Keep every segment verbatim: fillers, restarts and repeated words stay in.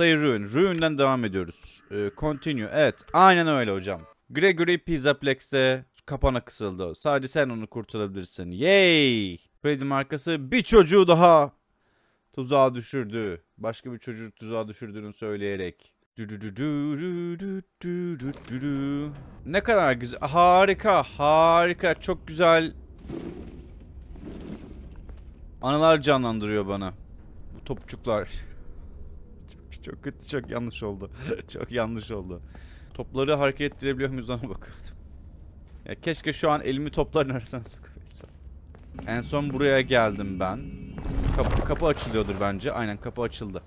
Play Ruin. Ruin'den devam ediyoruz. Ee, continue. Evet. Aynen öyle hocam. Gregory Pizzaplex'te kapana kısıldı. Sadece sen onu kurtarabilirsin. Yay! Freddy markası bir çocuğu daha tuzağa düşürdü. Başka bir çocuğu tuzağa düşürdüğünü söyleyerek. Ne kadar güzel. Harika. Harika. Çok güzel. Anılar canlandırıyor bana. Bu topçuklar. Çok, çok kötü. Çok yanlış oldu. Çok yanlış oldu. Topları hareket ettirebiliyor muyuz ona bakıyordum. Ya keşke şu an elimi topların arasına sokabilsem. En son buraya geldim ben. Kapı, kapı açılıyordur bence. Aynen kapı açıldı.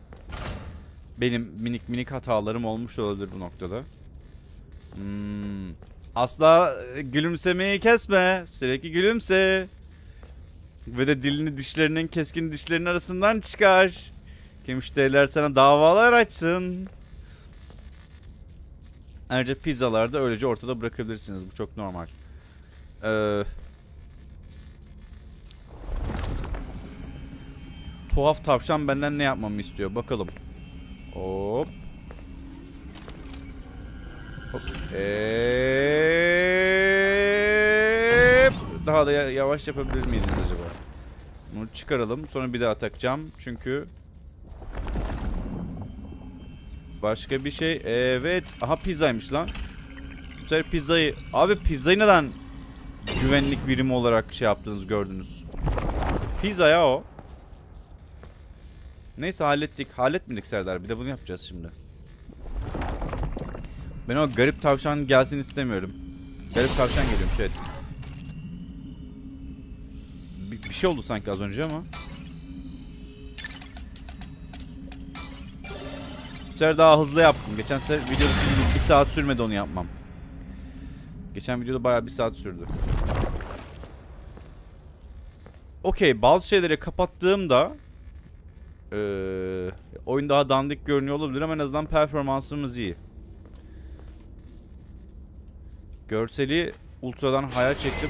Benim minik minik hatalarım olmuş olabilir bu noktada. Hmm. Asla gülümsemeyi kesme. Sürekli gülümse. Ve de dilini dişlerinin, keskin dişlerinin arasından çıkar. Ki müşteriler sana davalar açsın. Ayrıca pizzalarda öylece ortada bırakabilirsiniz. Bu çok normal. Ee, tuhaf tavşan benden ne yapmamı istiyor? Bakalım. Hop. Hop. Eee. Daha da yavaş yapabilir miyiz acaba? Bunu çıkaralım. Sonra bir daha takacağım. Çünkü başka bir şey. Evet. Aha pizzaymış lan. Bu sefer pizzayı. Abi pizzayı neden güvenlik birimi olarak şey yaptınız, gördünüz? Pizza ya o. Neyse hallettik. Halletmedik Serdar. Bir de bunu yapacağız şimdi. Ben o garip tavşan gelsin istemiyorum. Garip tavşan geliyor. Şey. Bir, bir şey oldu sanki az önce ama. Bu sefer daha hızlı yaptım. Geçen sefer videoda bir saat sürmedi onu yapmam. Geçen videoda bayağı bir saat sürdü. Okey. Bazı şeyleri kapattığımda Ee, oyun daha dandik görünüyor olabilir ama en azından performansımız iyi. Görseli ultradan hayal çektim.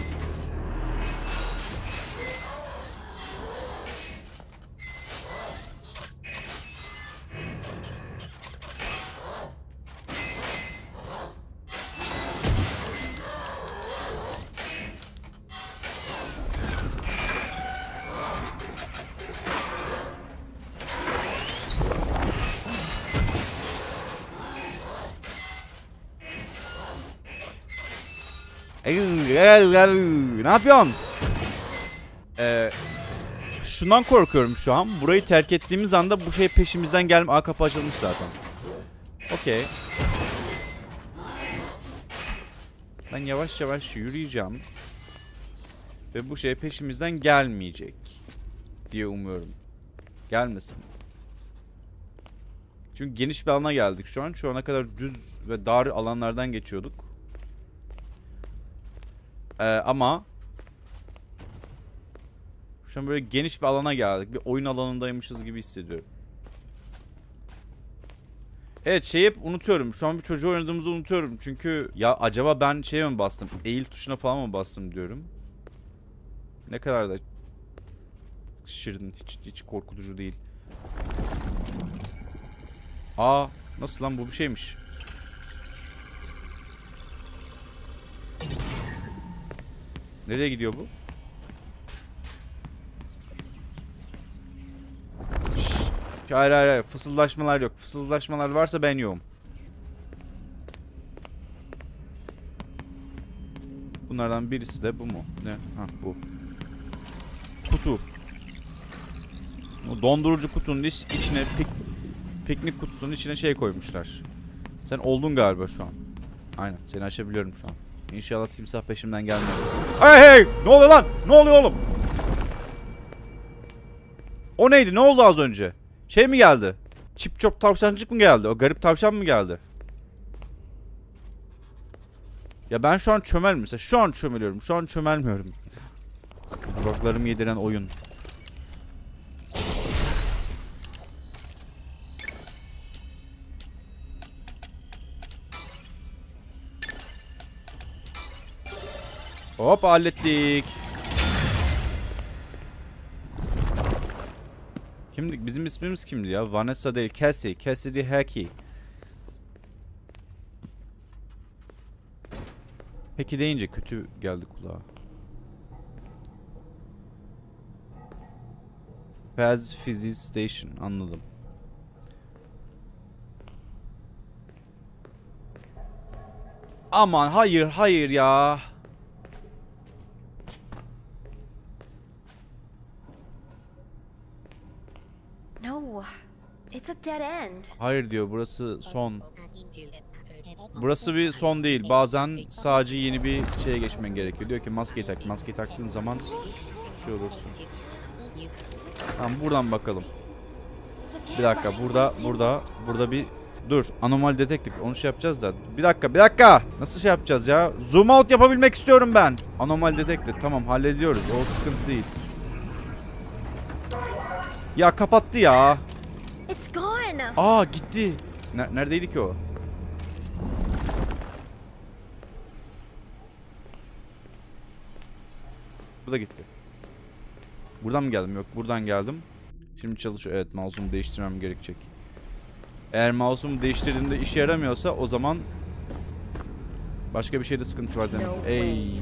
Ne yapıyorsun? Ee, şundan korkuyorum şu an. Burayı terk ettiğimiz anda bu şey peşimizden gelme. Aa, kapı açılmış zaten. Okey. Ben yavaş yavaş yürüyeceğim. Ve bu şey peşimizden gelmeyecek. Diye umuyorum. Gelmesin. Çünkü geniş bir alana geldik şu an. Şu ana kadar düz ve dar alanlardan geçiyorduk. Ee, ama şu an böyle geniş bir alana geldik. Bir oyun alanındaymışız gibi hissediyorum. Evet, şeyi hep unutuyorum. Şu an bir çocuğu oynadığımızı unutuyorum. Çünkü ya acaba ben şeye mi bastım? Eğil tuşuna falan mı bastım diyorum. Ne kadar da şirin. Hiç, hiç korkutucu değil. Aa, nasıl lan bu bir şeymiş. Nereye gidiyor bu? Şşş. Hayır hayır hayır. Fısıldaşmalar yok. Fısıldaşmalar varsa ben yokum. Bunlardan birisi de bu mu? Ne? Ha bu. Kutu. O dondurucu kutunun içine pik, piknik kutusunun içine şey koymuşlar. Sen oldun galiba şu an. Aynen. Seni açabiliyorum şu an. İnşallah timsah peşimden gelmez. Hey hey! Ne oluyor lan? Ne oluyor oğlum? O neydi? Ne oldu az önce? Şey mi geldi? Çip çop tavşancık mı geldi? O garip tavşan mı geldi? Ya ben şu an çömel mesela. Şu an çömeliyorum. Şu an çömelmiyorum. Kulaklarımı yediren oyun. Hop hallettik. Kimdik? Bizim ismimiz kimdi ya? Vanessa değil. Kelsey. Kelsey Haki. Peki deyince kötü geldi kulağa. Faz Physics Station. Anladım. Aman hayır hayır ya. No. It's a dead end. Hayır diyor. Burası son. Burası bir son değil. Bazen sadece yeni bir şeye geçmen gerekiyor. Diyor ki maskeyi tak. Maskeyi taktığın zaman şey olursun. Tamam buradan bakalım. Bir dakika. Burada burada burada bir dur. Anomali detektif. Onu şey yapacağız da. Bir dakika. Bir dakika. Nasıl şey yapacağız ya? Zoom out yapabilmek istiyorum ben. Anomali detektif. Tamam hallediyoruz. O sıkıntı değil. Ya kapattı ya. Aa gitti. Ne, neredeydi ki o? Bu da gitti. Buradan mı geldim? Yok buradan geldim. Şimdi çalışıyor. Evet mouse'umu değiştirmem gerekecek. Eğer mouse'umu değiştirdiğimde işe yaramıyorsa o zaman başka bir şeyde sıkıntı var demek. Ey.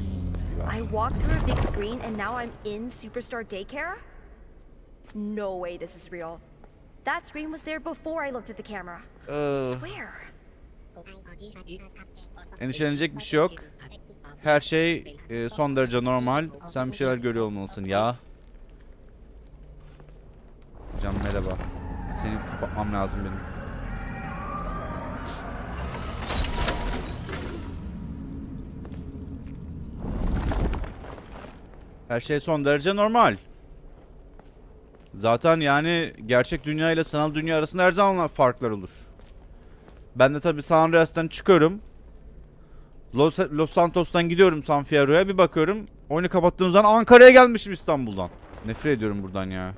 No way this is real. That screen was there before I looked at the camera. Uh, Endişelenecek bir şey yok. Her şey e, son derece normal. Sen bir şeyler görüyor olmalısın ya. Hocam merhaba. Seni kapatmam lazım benim. Her şey son derece normal. Zaten yani gerçek dünya ile sanal dünya arasında her zaman farklar olur. Ben de tabii San Andreas'tan çıkıyorum. Los, Los Santos'tan gidiyorum San Fierro'ya. Bir bakıyorum. Oyunu kapattığım zaman Ankara'ya gelmişim İstanbul'dan. Nefret ediyorum buradan ya.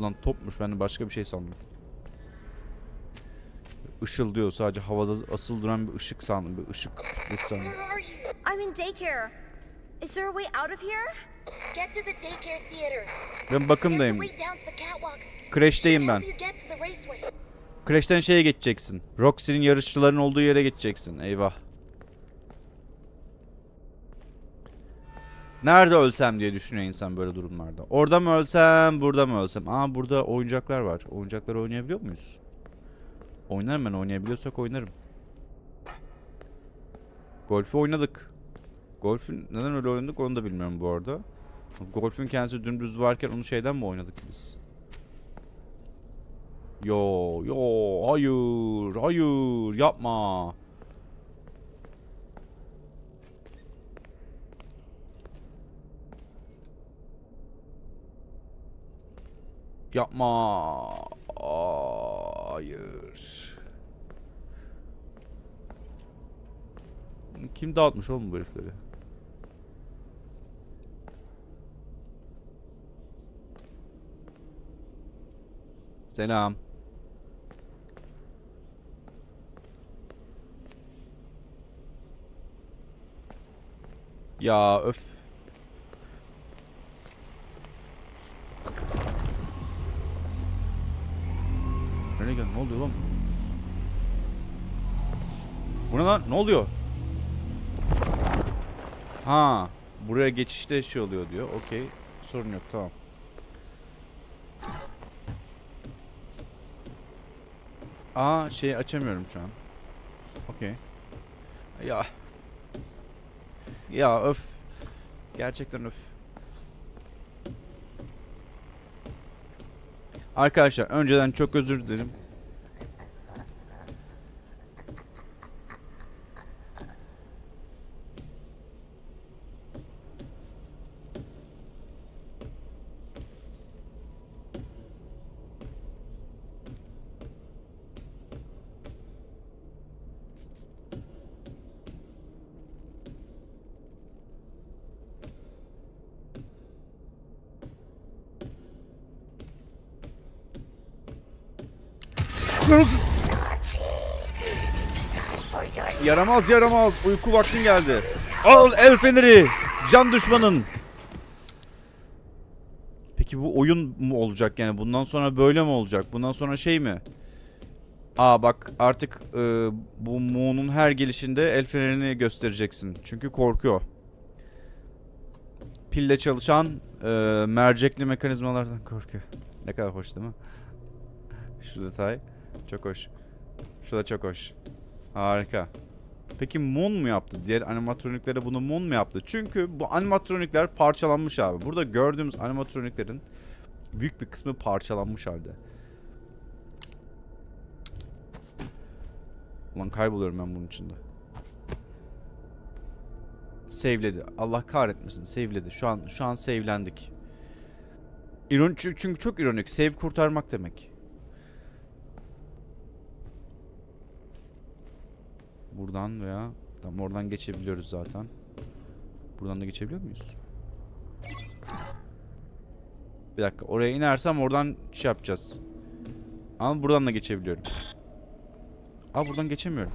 Lan topmuş. Ben de başka bir şey sandım. Işıl diyor. Sadece havada asıl duran bir ışık sandım. Bir ışık sandım. Ben bakımdayım. Crash'teyim ben. Crash'ten şeye geçeceksin. Roxy'nin yarışçıların olduğu yere geçeceksin. Eyvah. Nerede ölsem diye düşünüyor insan böyle durumlarda. Orada mı ölsem, burada mı ölsem? Aa burada oyuncaklar var. Oyuncakları oynayabiliyor muyuz? Oynarım ben. Oynayabiliyorsak oynarım. Golfü oynadık. Golfün neden öyle oynadık onu da bilmiyorum bu arada. Golfün kendisi dümdüz varken onu şeyden mi oynadık biz? Yo yo hayır hayır yapma. Yapma. Aa, hayır. Kim dağıtmış oğlum bu herifleri? Selam. Ya öf. Nereye gel? Ne oluyor lan? Bu ne lan? Ne oluyor? Ha, buraya geçişte şey oluyor diyor. Okey. Sorun yok. Tamam. Aa, şeyi açamıyorum şu an. Okey. Ya. Ya öf. Gerçekten öf. Arkadaşlar önceden çok özür dilerim. Yaramaz yaramaz uyku vaktin geldi. Al el feneri. Can düşmanın. Peki bu oyun mu olacak yani? Bundan sonra böyle mi olacak? Bundan sonra şey mi? Aa bak artık e, bu Moon'un her gelişinde el fenerini göstereceksin. Çünkü korkuyor. Pille çalışan e, mercekli mekanizmalardan korkuyor. Ne kadar hoş değil mi? Şu detay. Çok hoş. Şu da çok hoş. Harika. Peki Moon mu yaptı? Diğer animatroniklere bunu Moon mu yaptı? Çünkü bu animatronikler parçalanmış abi. Burada gördüğümüz animatroniklerin büyük bir kısmı parçalanmış halde. Ulan kayboluyorum ben bunun içinde. Save'ledi. Allah kahretmesin. Save'ledi. Şu an şu an save'lendik. İronik çünkü, çok ironik. Save kurtarmak demek. Buradan veya tam oradan geçebiliyoruz zaten. Buradan da geçebiliyor muyuz? Bir dakika. Oraya inersem oradan şey yapacağız. Ama buradan da geçebiliyorum. Aa buradan geçemiyorum.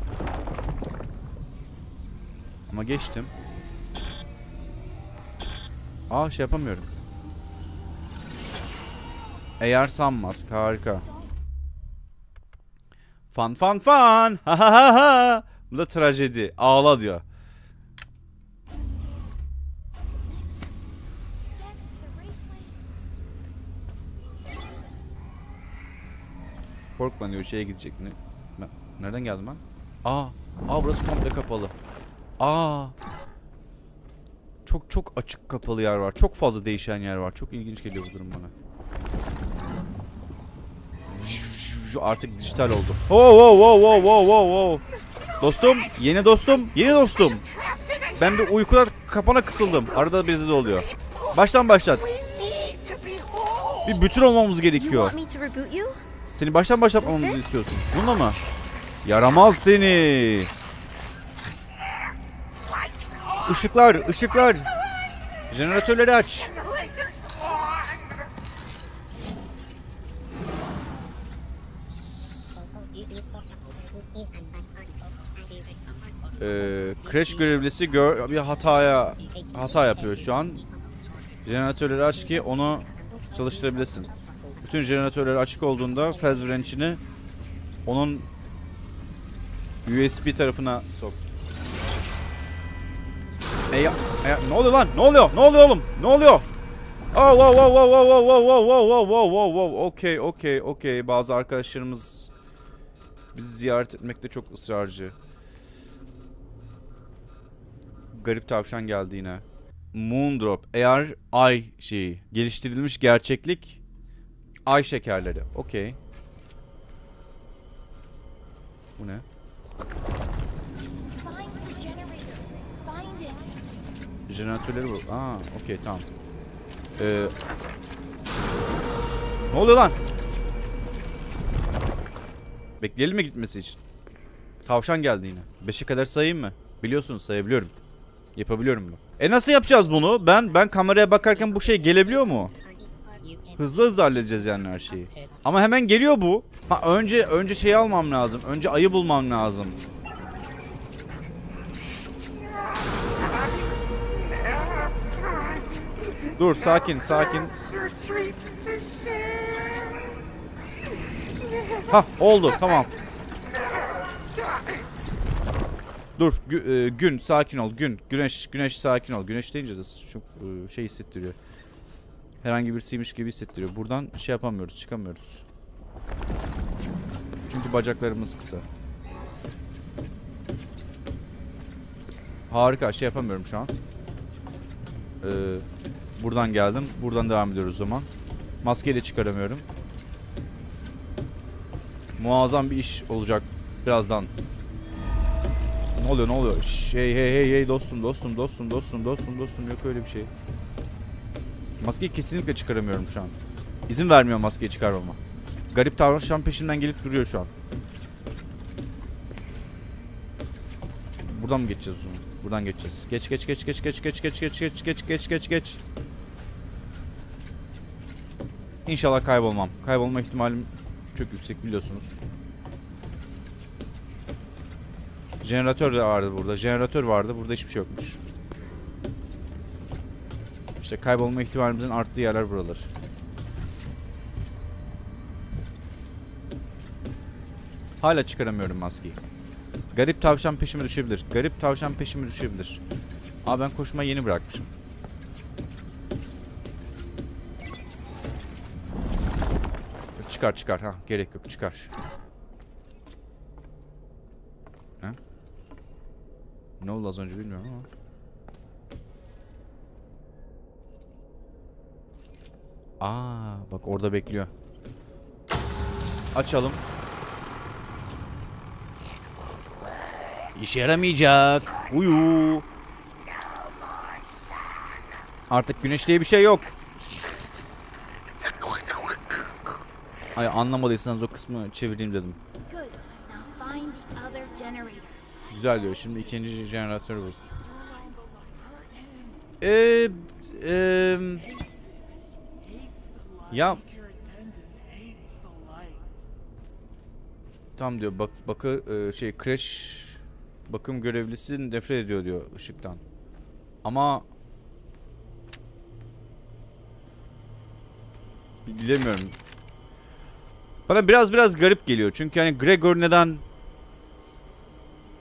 Ama geçtim. Aa şey yapamıyorum. Eğer sanmaz. Harika. Fan fan fan. Ha ha ha ha. Bu da trajedi. Ağla diyor. Korkma diyor. Şeye gidecek. Ben, nereden geldim ben? Aa. Aa burası komple kapalı. Aa. Çok çok açık kapalı yer var. Çok fazla değişen yer var. Çok ilginç geliyor bu durum bana. Artık dijital oldu. Wow wow wow wow wow wow wow. Dostum, yeni dostum, yeni dostum. Ben bir uykuda kapana kısıldım. Arada bizde de oluyor. Baştan başlat. Bir bütün olmamız gerekiyor. Seni baştan başlatmamızı istiyorsun. Bununla mı? Yaramaz seni. Işıklar, ışıklar. Jeneratörleri aç. Ee, kreş görevlisi gör bir hataya hata yapıyor şu an. Jeneratörleri aç ki onu çalıştırabilesin. Bütün jeneratörleri açık olduğunda faz wrench'ini onun U S B tarafına sok. E ya, e, ne oluyor lan? Ne oluyor? Ne oluyor oğlum? Ne oluyor? Oh wow wow wow wow wow wow wow wow wow wow. Okay, okay, okay. Bazı arkadaşlarımız bizi ziyaret etmekte çok ısrarcı. Garip tavşan geldi yine. Moondrop. Eğer ay şeyi. Geliştirilmiş gerçeklik. Ay şekerleri. Okey. Bu ne? Jeneratörleri bu. Aa, okey tamam. Ee, ne oluyor lan? Bekleyelim mi gitmesi için? Tavşan geldi yine. beşe kadar sayayım mı? Biliyorsunuz sayabiliyorum. Yapabiliyorum bunu. E nasıl yapacağız bunu? Ben ben kameraya bakarken bu şey gelebiliyor mu? Hızlı hızlı halledeceğiz yani her şeyi. Ama hemen geliyor bu. Ha önce önce şeyi almam lazım. Önce ayı bulmam lazım. Dur sakin sakin. Ha oldu tamam. Dur gü gün sakin ol gün güneş güneş sakin ol güneş deyince de çok şey hissettiriyor, herhangi birisiymiş gibi hissettiriyor. Buradan şey yapamıyoruz, çıkamıyoruz çünkü bacaklarımız kısa. Harika, şey yapamıyorum şu an. ee, buradan geldim, buradan devam ediyoruz o zaman. Maskeyle çıkaramıyorum. Muazzam bir iş olacak birazdan. Ne oluyor, ne oluyor? Şey, hey hey hey dostum dostum dostum dostum dostum dostum, yok öyle bir şey. Maskeyi kesinlikle çıkaramıyorum şu an. İzin vermiyor maskeyi çıkarmama. Garip tavşan peşimden gelip duruyor şu an. Buradan mı geçeceğiz bunu? Buradan geçeceğiz. Geç geç geç geç geç geç geç geç geç geç geç geç geç. İnşallah kaybolmam. Kaybolma ihtimalim çok yüksek biliyorsunuz. Jeneratör de vardı burada. Jeneratör vardı. Burada hiçbir şey yokmuş. arkadaşlar. Kaybolma ihtimalimizin arttığı yerler buralar. Hala çıkaramıyorum maskeyi. Garip tavşan peşime düşebilir. Garip tavşan peşime düşebilir. Aa, ben koşmayı yeni bırakmışım. Çıkar çıkar. Ha, gerek yok. Çıkar. Ha? Ne oldu az önce bilmiyorum ama. Aa, bak orada bekliyor. Açalım. İşe yaramayacak. Uyu. Artık güneş diye bir şey yok. Ay, anlamadıysanız o kısmı çevireyim dedim. Güzel diyor. Şimdi ikinci jeneratörü bul. Eee... E, ya... Tam diyor. Bak, bakı, e, şey, crash... Bakım görevlisi nefret ediyor diyor ışıktan. Ama... Bilemiyorum. Bana biraz biraz garip geliyor. Çünkü hani Gregor neden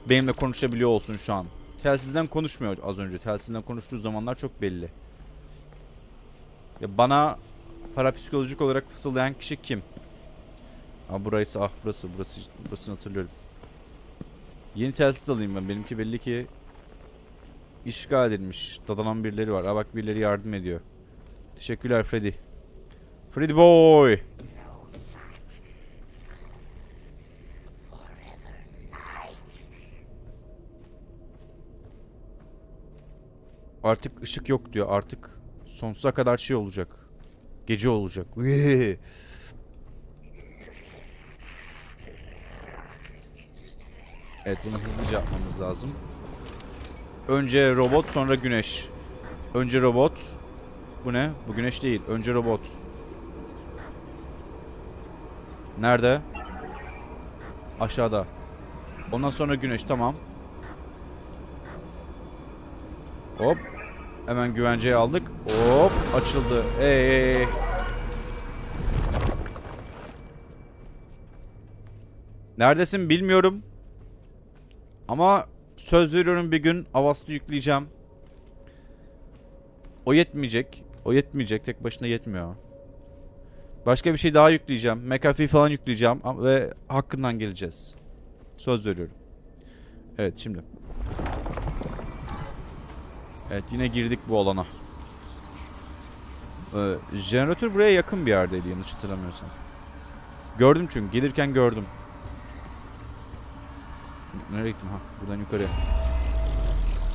benimle konuşabiliyor olsun şu an? Telsizden konuşmuyor az önce. Telsizden konuştuğu zamanlar çok belli. Ya bana parapsikolojik olarak fısıldayan kişi kim? Aa, burası, ah burası, burası, burasını hatırlıyorum. Yeni telsiz alayım ben. Benimki belli ki işgal edilmiş. Dadanan birileri var. Aa, bak birileri yardım ediyor. Teşekkürler Freddy. Freddy boy. Artık ışık yok diyor. Artık sonsuza kadar şey olacak. Gece olacak. Evet, bunu hızlıca yapmamız lazım. Önce robot, sonra güneş. Önce robot. Bu ne? Bu güneş değil. Önce robot. Nerede? Aşağıda. Ondan sonra güneş. Tamam. Hop. Hemen güvenceye aldık. Hop. Açıldı. Eee. Neredesin bilmiyorum. Ama söz veriyorum bir gün Avast'ı yükleyeceğim. O yetmeyecek. O yetmeyecek. Tek başına yetmiyor. Başka bir şey daha yükleyeceğim. McAfee falan yükleyeceğim. Ve hakkından geleceğiz. Söz veriyorum. Evet şimdi. Evet yine girdik bu alana. Ee, jeneratör buraya yakın bir yerdeydi yanlış hatırlamıyorsam. Gördüm çünkü. Gelirken gördüm. Nereye gittim? Ha, buradan yukarı.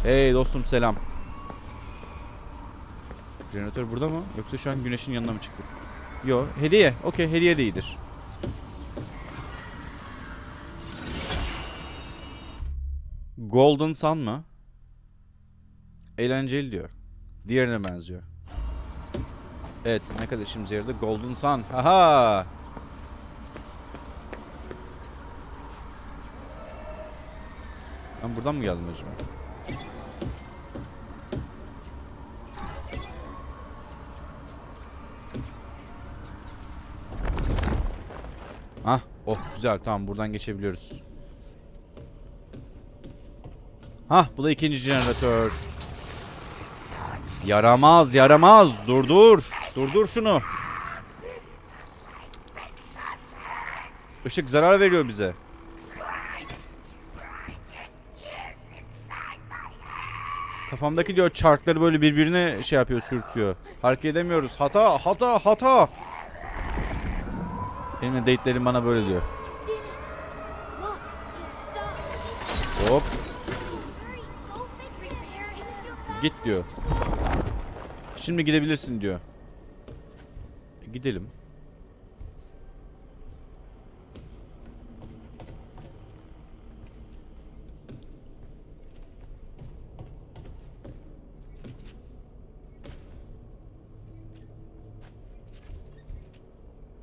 Hey dostum selam. Jeneratör burada mı? Yoksa şu an güneşin yanına mı çıktık? Yo, hediye. Okey, hediye de iyidir. Golden Sun mı? Eğlenceli diyor. Diğerine benziyor. Evet, ne kadar işimiz yaradı? Golden Sun. Haha! Ben buradan mı geldim acaba? Hah, oh güzel, tamam buradan geçebiliyoruz. Hah, bu da ikinci jeneratör. Yaramaz, yaramaz. Dur dur. Dur dur şunu. Işık zarar veriyor bize. Kafamdaki diyor çarkları böyle birbirine şey yapıyor, sürtüyor. Hareket edemiyoruz. Hata, hata, hata. Benim de date'lerim bana böyle diyor. Hop. Git diyor. Şimdi gidebilirsin diyor. Gidelim.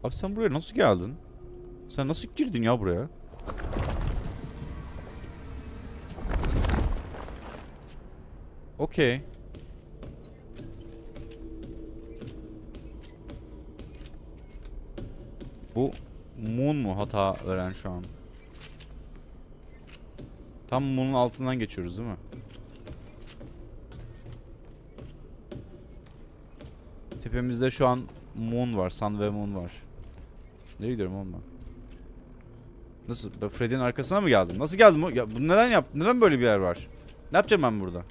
Abi sen buraya nasıl geldin? Sen nasıl girdin ya buraya? Okey. Bu Moon mu hata veren şu an? Tam Moon'un altından geçiyoruz değil mi? Tepemizde şu an Moon var. Sun ve Moon var. Nereye gidiyorum oğlum ben? Nasıl? Ben Freddy'nin arkasına mı geldim? Nasıl geldim? Ya, bunu neden yaptın? Neden böyle bir yer var? Ne yapacağım ben burada?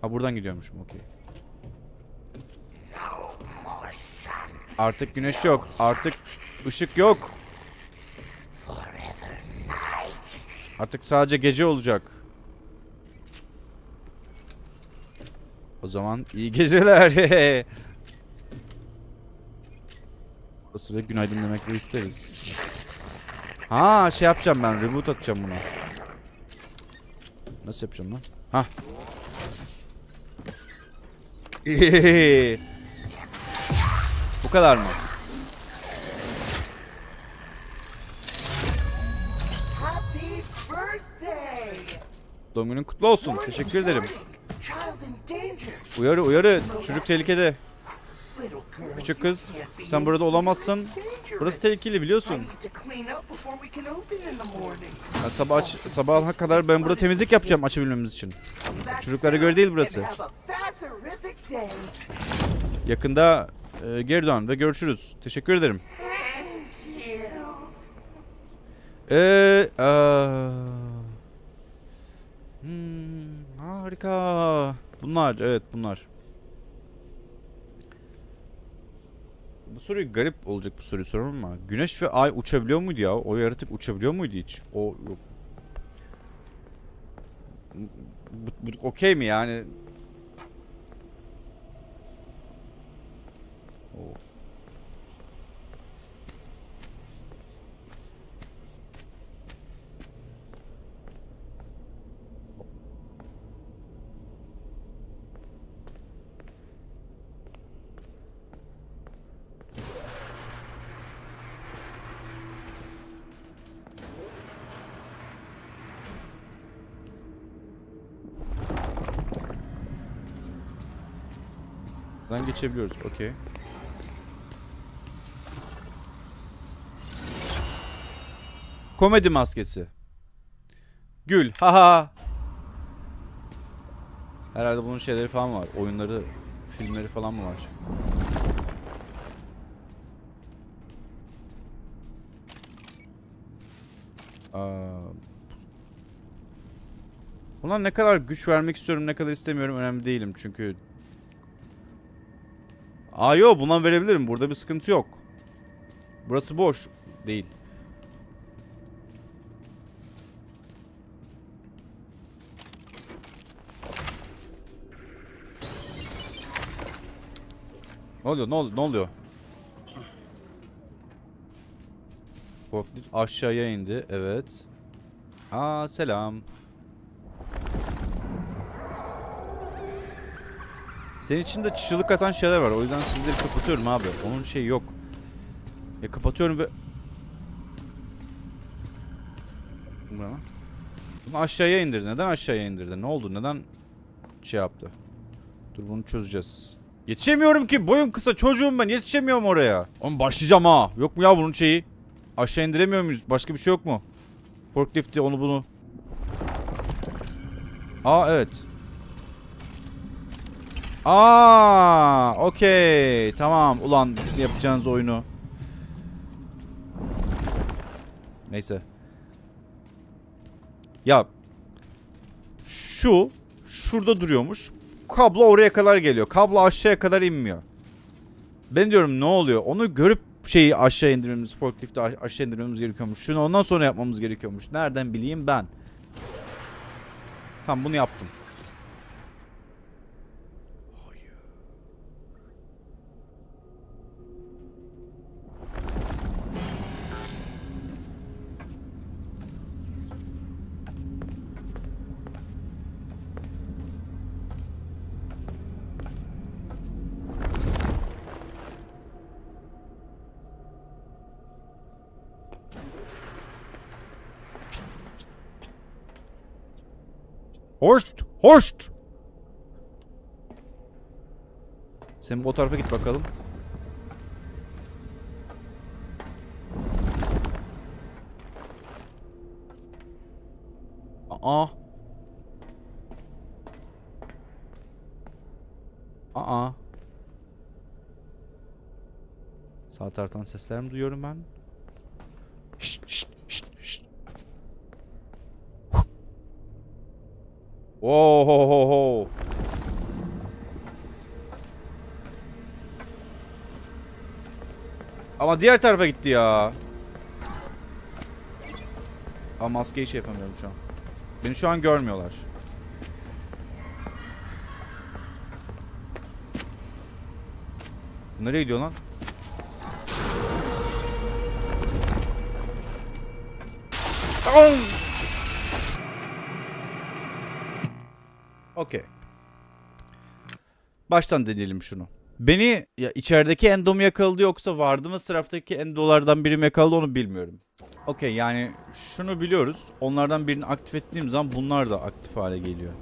Ha, buradan gidiyormuşum. Okey. Artık güneş yok. Artık ışık yok. Artık sadece gece olacak. O zaman iyi geceler. O sırada günaydın demekleri isteriz. Ha, şey yapacağım ben. Reboot atacağım bunu. Nasıl yapacağım lan? Hah. Bu kadar mı? Doğum günün kutlu olsun. Teşekkür ederim. Uyarı uyarı. Çocuk tehlikede. Küçük kız, sen burada olamazsın. Burası tehlikeli biliyorsun. Ya sabah aç, sabaha kadar ben burada temizlik yapacağım açabilmemiz için. Çocuklara göre değil burası. Yakında e, geri dön ve görüşürüz. Teşekkür ederim. Ee, a hmm, harika. Bunlar, evet bunlar. Bu soruyu garip olacak bu soruyu sorarım ama güneş ve ay uçabiliyor muydu ya? O yaratık uçabiliyor muydu hiç? O okey mi yani? Oh. Geçebiliyoruz. Okey. Komedi maskesi. Gül. Haha. Herhalde bunun şeyleri falan var. Oyunları, filmleri falan mı var? Aa. Buna ne kadar güç vermek istiyorum, ne kadar istemiyorum önemli değilim çünkü. Aa yok, bundan verebilirim. Burada bir sıkıntı yok. Burası boş değil. Ne oluyor? Ne oluyor? Ne oluyor? Forklift aşağıya indi. Evet. Aa selam. Senin içinde çığlık atan şeyler var. O yüzden sizleri kapatıyorum abi. Onun şeyi yok. Ya kapatıyorum ve... Bunu aşağıya indirdi. Neden aşağıya indirdi? Ne oldu? Neden şey yaptı? Dur bunu çözeceğiz. Yetişemiyorum ki. Boyum kısa. Çocuğum ben. Yetişemiyorum oraya. Oğlum başlayacağım ha. Yok mu ya bunun şeyi? Aşağı indiremiyor muyuz? Başka bir şey yok mu? Forklift'i onu bunu. Aa evet. Aa, okey. Tamam. Ulan sizin yapacağınız oyunu. Neyse. Ya. Şu. Şurada duruyormuş. Kablo oraya kadar geliyor. Kablo aşağıya kadar inmiyor. Ben diyorum ne oluyor? Onu görüp şeyi aşağı indirmemiz, forklifti aşağı indirmemiz gerekiyormuş. Şunu ondan sonra yapmamız gerekiyormuş. Nereden bileyim ben? Tamam bunu yaptım. Horst! Horst! Sen bu tarafa git bakalım. Aa. Aa. Sağ taraftan sesler mi duyuyorum ben? Şşt, şşt, şşt, şşt. Ho ho ho ho. Ama diğer tarafa gitti ya. Ama maskeyi şey yapamıyorum şu an. Beni şu an görmüyorlar. Nereye gidiyor lan? Okey. Baştan deneyelim şunu. Beni ya içerideki endo mu yakaladı yoksa vardı mı sıraftaki endolardan biri mi yakaladı onu bilmiyorum. Okey, yani şunu biliyoruz. Onlardan birini aktif ettiğim zaman bunlar da aktif hale geliyor.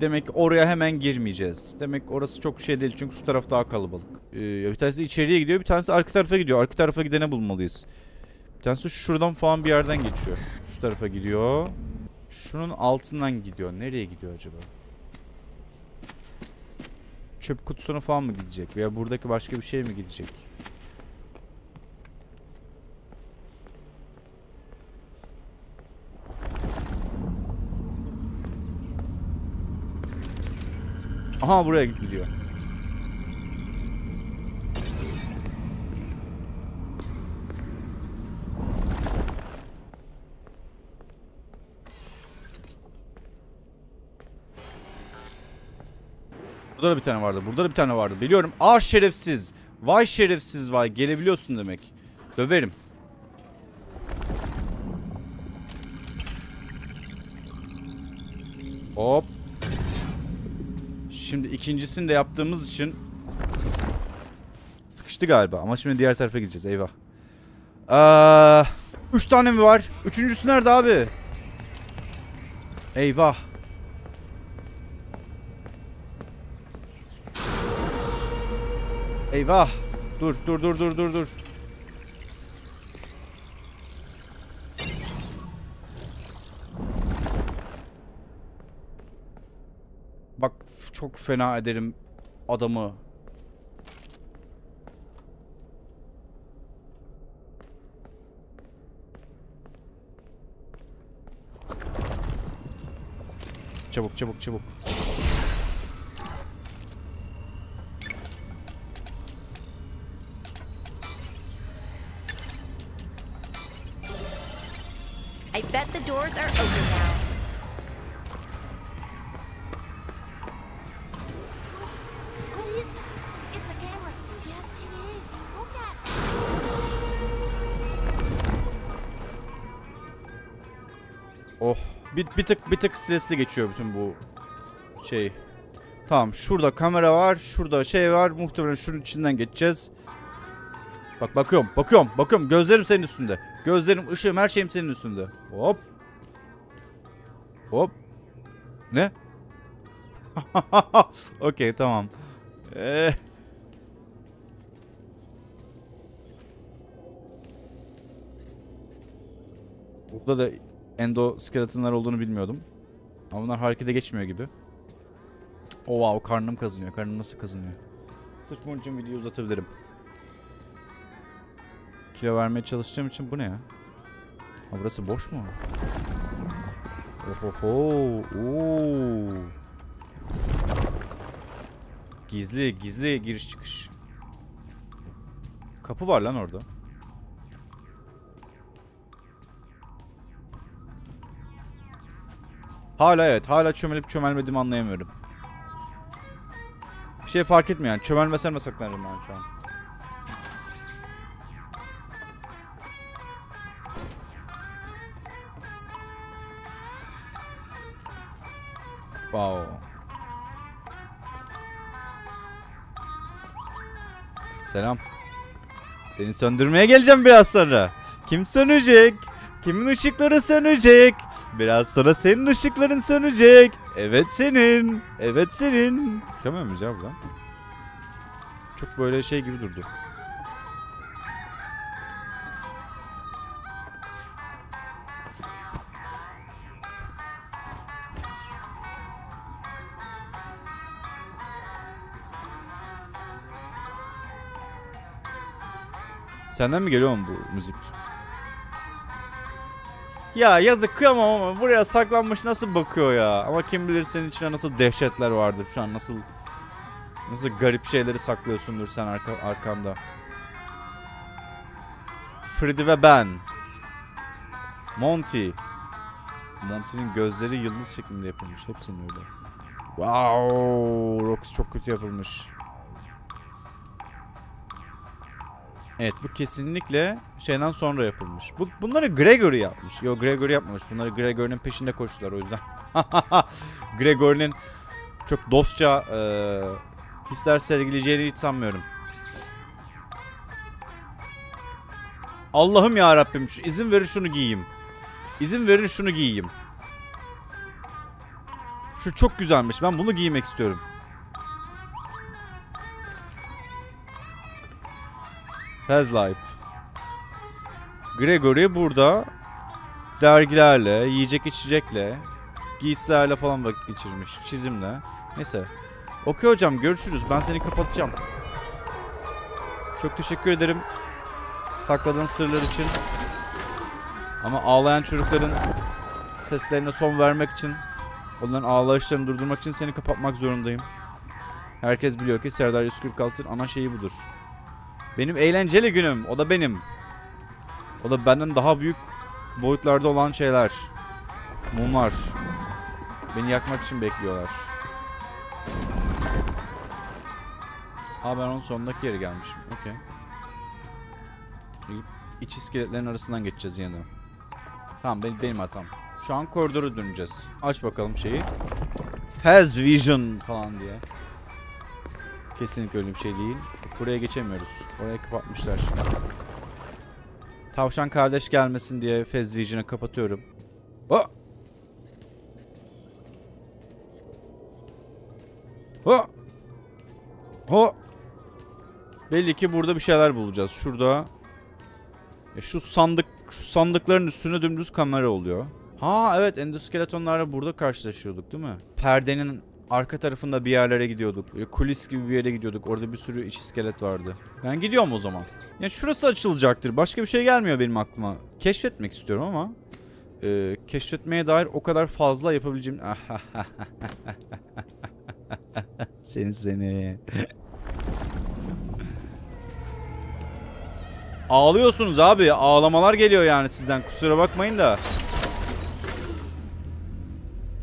Demek oraya hemen girmeyeceğiz. Demek orası çok şey değil çünkü şu taraf daha kalabalık. Ee, bir tanesi içeriye gidiyor, bir tanesi arka tarafa gidiyor. Arka tarafa gidene bulmalıyız. Bir tanesi şuradan falan bir yerden geçiyor. Şu tarafa gidiyor. Şunun altından gidiyor. Nereye gidiyor acaba? Çöp kutusuna falan mı gidecek? Veya buradaki başka bir şey mi gidecek? Aha, buraya gidiyor. Burada da bir tane vardı. Burada da bir tane vardı. Biliyorum. Aa, şerefsiz. Vay şerefsiz vay. Gelebiliyorsun demek. Döverim. Hop. Şimdi ikincisini de yaptığımız için sıkıştı galiba. Ama şimdi diğer tarafa gideceğiz. Eyvah. Aa, üç tane mi var? Üçüncüsü nerede abi? Eyvah. Eyvah. Dur dur dur dur dur dur. Bak çok fena ederim adamı. Çabuk çabuk çabuk. I bet the doors are open now. What is that? It's a camera. Yes, it is. Look at it. Oh, bir, bir tık bir tık stresli geçiyor bütün bu şey. Tamam, şurada kamera var, şurada şey var. Muhtemelen şunun içinden geçeceğiz. Bak bakıyorum, bakıyorum, bakıyorum. Gözlerim senin üstünde. Gözlerim, ışığım, her şeyim senin üstünde. Hop. Hop. Ne? Okey, tamam. Ee... Burada da endo skeletonlar olduğunu bilmiyordum. Ama bunlar harekete geçmiyor gibi. Oh wow, karnım kazınıyor. Karnım nasıl kazınıyor? Sırf bunun için videoyu uzatabilirim. Kilo vermeye çalıştığım için bu ne ya? Ha, burası boş mu? Ohoho. Oo. Gizli gizli giriş çıkış. Kapı var lan orada. Hala evet. Hala çömelip çömelmediğimi anlayamıyorum. Bir şey fark etmiyor yani. Çömelmesem de saklanırım ben şu an. Wow. Selam. Seni söndürmeye geleceğim biraz sonra. Kim sönecek? Kimin ışıkları sönecek? Biraz sonra senin ışıkların sönecek. Evet senin. Evet senin. Çıkamıyor muyuz ya buradan? Çok böyle şey gibi durdu. Senden mi geliyor mu bu müzik? Ya yazık, kıyamam ama buraya saklanmış nasıl bakıyor ya. Ama kim bilir senin içine nasıl dehşetler vardır şu an, nasıl nasıl garip şeyleri saklıyorsundur sen arka, arkanda. Freddy ve ben. Monty. Monty'nin gözleri yıldız şeklinde yapılmış. Hepsinin öyle. Wow, Roxy çok kötü yapılmış. Evet, bu kesinlikle şeyden sonra yapılmış. Bu, bunları Gregory yapmış. Yo, Gregory yapmamış. Bunları Gregory'nin peşinde koştular o yüzden. Gregory'nin çok dostça e, hisler sergileyeceğini hiç sanmıyorum. Allah'ım ya Rabbim, izin verin şunu giyeyim. İzin verin şunu giyeyim. Şu çok güzelmiş. Ben bunu giymek istiyorum. Has Life. Gregory burada dergilerle, yiyecek içecekle, giysilerle falan vakit geçirmiş. Çizimle. Neyse. Okey hocam, görüşürüz. Ben seni kapatacağım. Çok teşekkür ederim sakladığın sırlar için. Ama ağlayan çocukların seslerine son vermek için, onların ağlayışlarını durdurmak için seni kapatmak zorundayım. Herkes biliyor ki Serdar yüz kırk altının ana şeyi budur. Benim eğlenceli günüm. O da benim. O da benden daha büyük boyutlarda olan şeyler. Mumlar. Beni yakmak için bekliyorlar. Aa, ben onun sondaki yere gelmişim. Okey. İç iskeletlerin arasından geçeceğiz yeniden. Tamam, benim, benim hatam. Şu an koridoru döneceğiz. Aç bakalım şeyi. Has vision falan diye. Kesinlikle öyle bir şey değil. Buraya geçemiyoruz. Oraya kapatmışlar. Tavşan kardeş gelmesin diye Fez Vision'ı kapatıyorum. Oh! Oh! Oh! Belli ki burada bir şeyler bulacağız. Şurada. E şu sandık, şu sandıkların üstüne dümdüz kamera oluyor. Ha evet, endoskeletonlarla burada karşılaşıyorduk değil mi? Perdenin arka tarafında bir yerlere gidiyorduk. Böyle kulis gibi bir yere gidiyorduk. Orada bir sürü iç iskelet vardı. Ben gidiyorum o zaman. Yani şurası açılacaktır. Başka bir şey gelmiyor benim aklıma. Keşfetmek istiyorum ama e, keşfetmeye dair o kadar fazla yapabileceğim. Seni seni. Ağlıyorsunuz abi. Ağlamalar geliyor yani sizden. Kusura bakmayın da.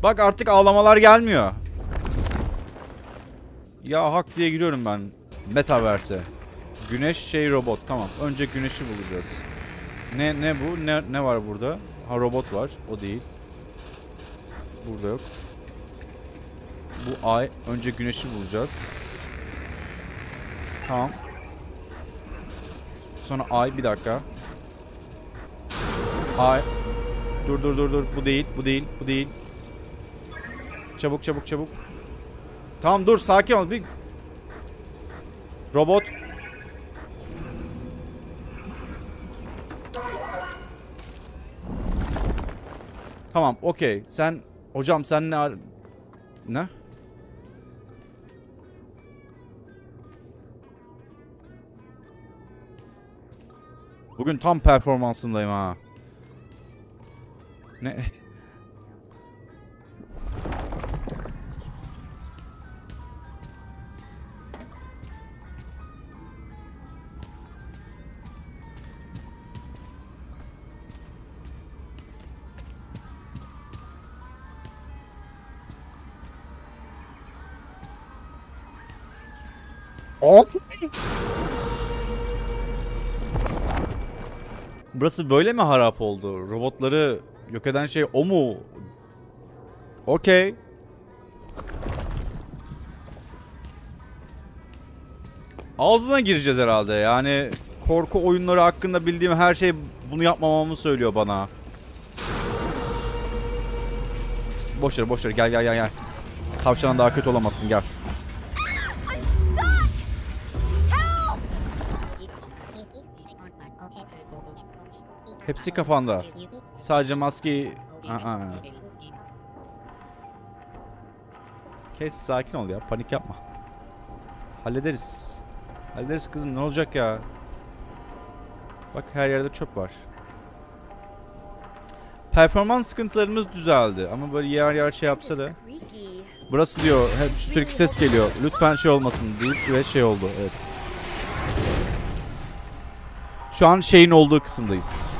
Bak artık ağlamalar gelmiyor. Ya hak diye giriyorum ben Metaverse'e. Güneş şey robot. Tamam. Önce güneşi bulacağız. Ne ne bu? Ne ne var burada? Ha, robot var. O değil. Burada yok. Bu ay. Önce güneşi bulacağız. Tamam. Sonra ay. Bir dakika. Ay. Dur dur dur dur. Bu değil. Bu değil. Bu değil. Çabuk çabuk çabuk. Tamam dur, sakin ol. Bir robot. Tamam, okey. Sen hocam sen ne ne? Bugün tam performansımdayım ha. Ne? Burası böyle mi harap oldu? Robotları yok eden şey o mu? Okey. Ağzına gireceğiz herhalde. Yani korku oyunları hakkında bildiğim her şey bunu yapmamamı söylüyor bana. Boş ver, boş ver. Gel gel gel gel. Tavşana daha kötü olamazsın, gel. Hepsi kafanda. Sadece maskeyi... Aa. Kes, sakin ol ya. Panik yapma. Hallederiz. Hallederiz kızım, ne olacak ya? Bak her yerde çöp var. Performans sıkıntılarımız düzeldi ama böyle yer yer şey yapsa da. Burası diyor, hep sürekli ses geliyor. Lütfen şey olmasın deyip ve şey oldu. Evet. Şu an şeyin olduğu kısımdayız.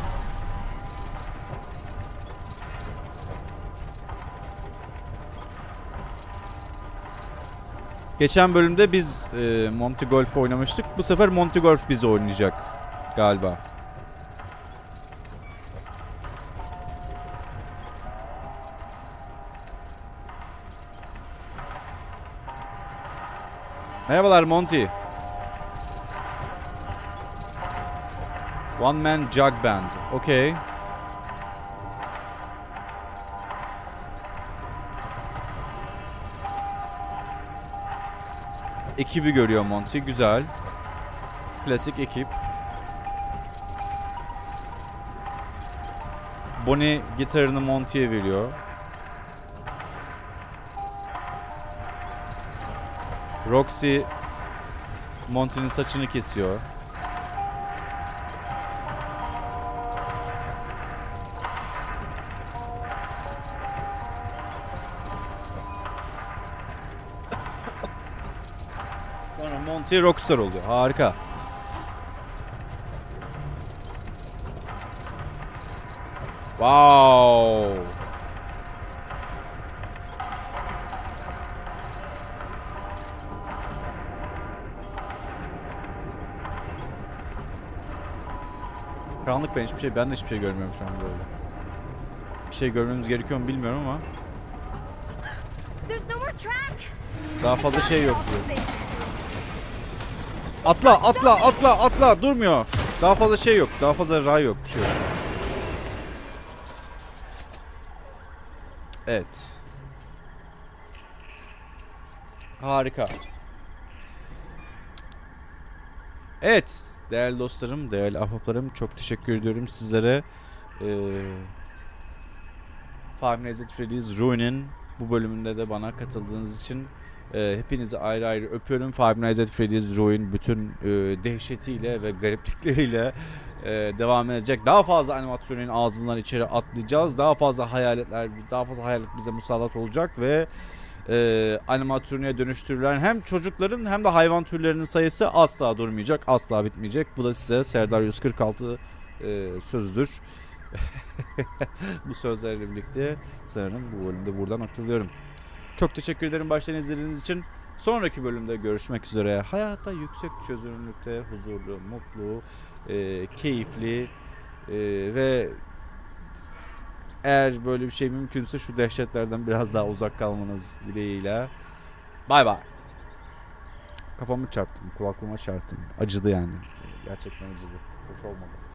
Geçen bölümde biz e, Monty Golf oynamıştık. Bu sefer Monty Golf bizi oynayacak galiba. Merhabalar Monty. One Man Jug Band. Okay. Ekibi görüyor Monty. Güzel. Klasik ekip. Bonnie gitarını Monty'ye veriyor. Roxy Monty'nin saçını kesiyor. Sonra Monty rockstar oluyor. Harika. Wow. Karanlık, ben hiçbir şey, ben de hiçbir şey görmüyorum şu an böyle. Bir şey görmemiz gerekiyor mu bilmiyorum ama. Daha fazla şey yok diyor. Atla, atla, atla, atla, durmuyor. Daha fazla şey yok, daha fazla ray yok, bir şey yok. Evet. Harika. Evet. Değerli dostlarım, değerli ahbaplarım, çok teşekkür ediyorum sizlere. Ee, Five Nights at Freddy's Ruin'in bu bölümünde de bana katıldığınız için e, hepinizi ayrı ayrı öpüyorum. Five Nights at Freddy's Ruin bütün e, dehşetiyle ve gariplikleriyle e, devam edecek. Daha fazla animatörün ağzından içeri atlayacağız. Daha fazla hayaletler, daha fazla hayalet bize musallat olacak ve Ee, anima türüne dönüştürülen hem çocukların hem de hayvan türlerinin sayısı asla durmayacak, asla bitmeyecek. Bu da size Serdar yüz kırk altı e, sözüdür. Bu sözlerle birlikte sanırım bu bölümde buradan hatırlıyorum. Çok teşekkür ederim baştan izlediğiniz için. Sonraki bölümde görüşmek üzere. Hayata yüksek çözünürlükte huzurlu, mutlu, e, keyifli e, ve eğer böyle bir şey mümkünse şu dehşetlerden biraz daha uzak kalmanız dileğiyle. Bay bay. Kafamı çarptım, kulaklığıma çarptım. Acıdı yani. Gerçekten acıdı. Hoş olmadı.